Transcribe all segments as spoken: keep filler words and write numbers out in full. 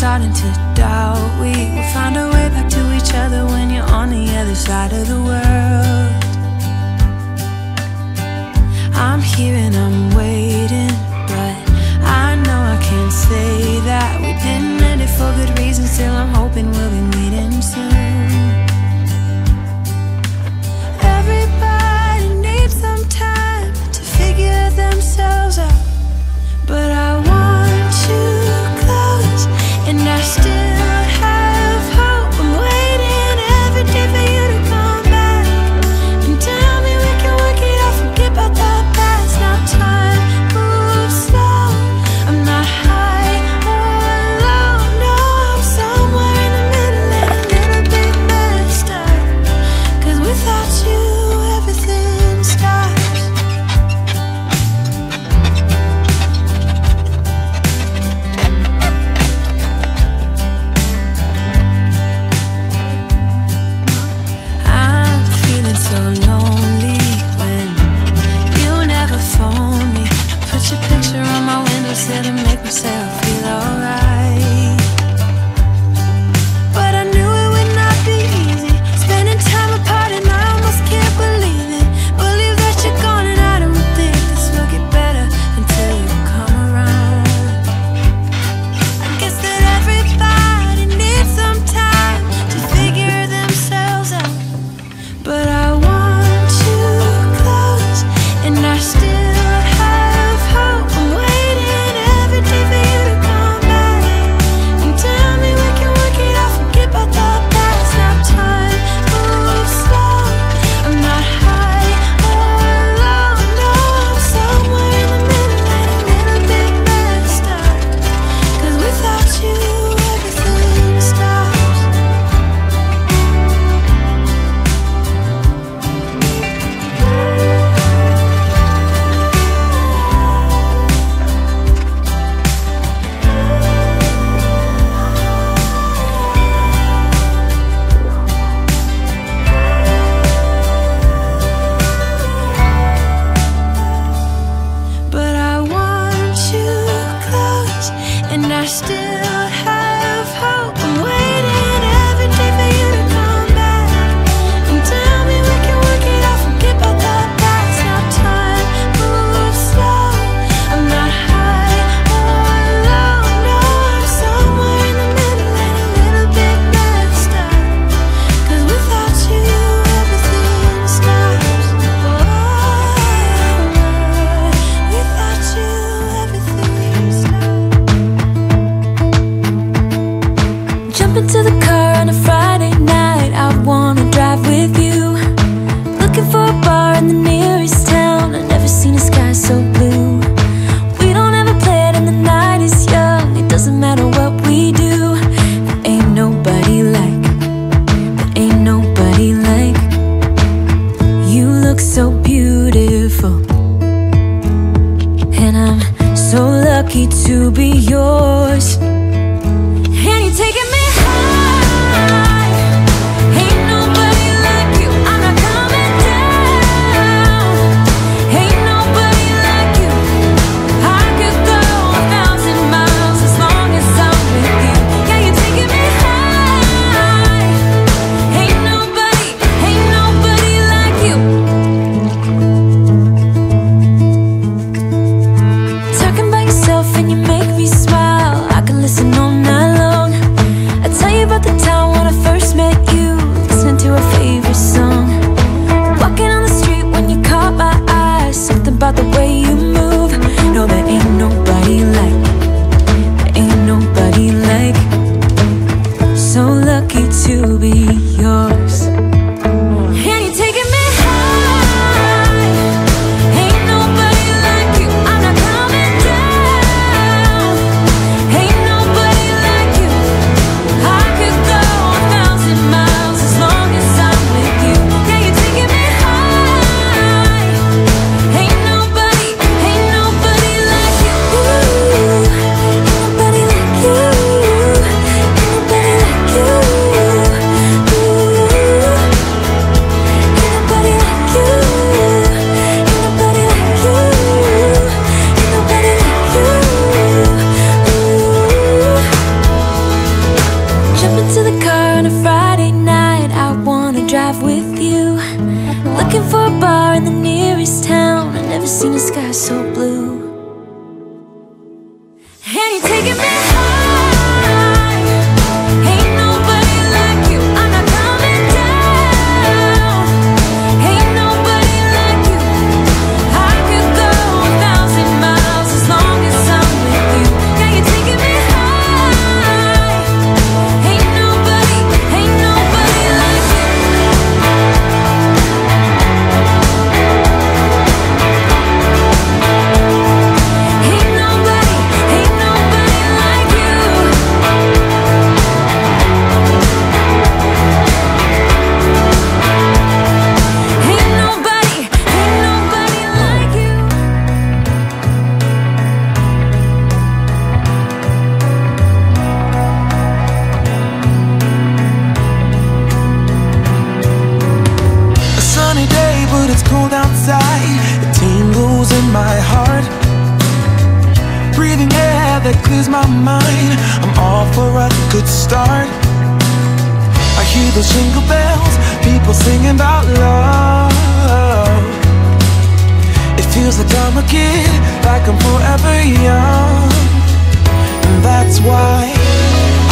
starting to doubt we will find our way back to each other when you're on the other side of the world. I'm here and I'm waiting, but I know I can't say that we didn't end it for good reason. Still I'm hoping we'll be meeting soon. Everybody needs some time to figure themselves out, but I want you close, and I still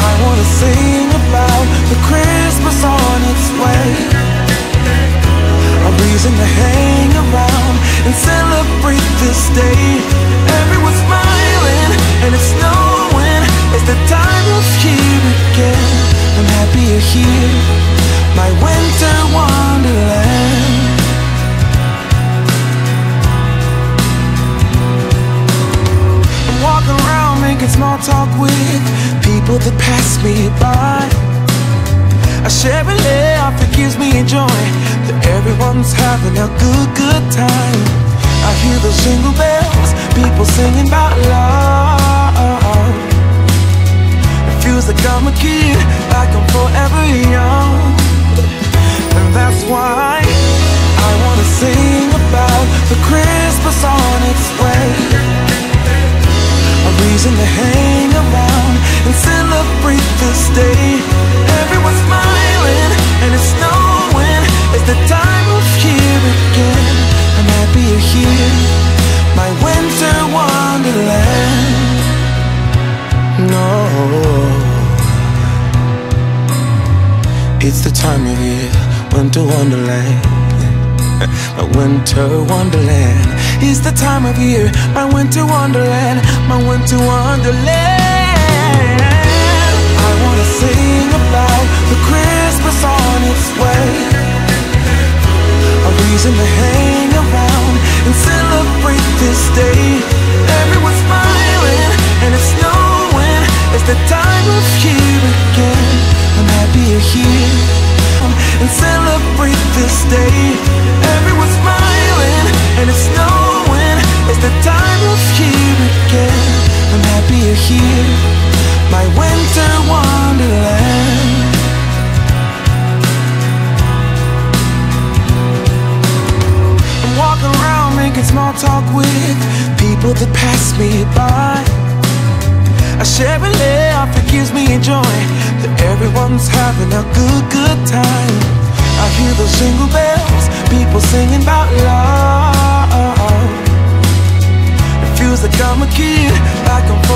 I wanna sing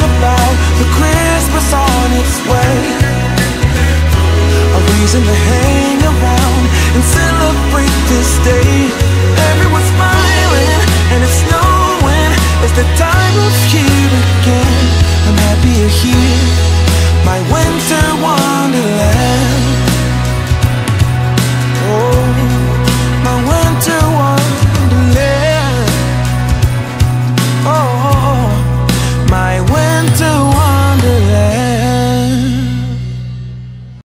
about the Christmas.